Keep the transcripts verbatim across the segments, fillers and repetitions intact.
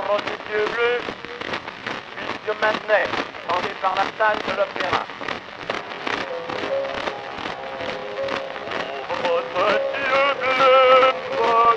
pauvre petit yeux bleus, puisque maintenant, tendu par la salle de l'opéra. Pauvre petit yeux bleus, papillon, voici le jour.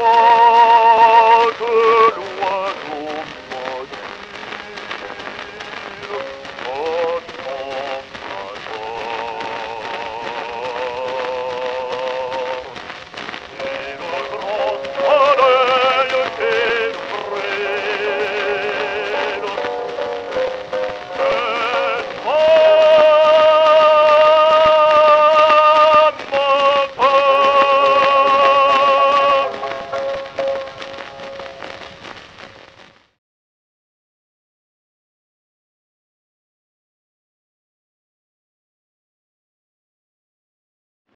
Whoa!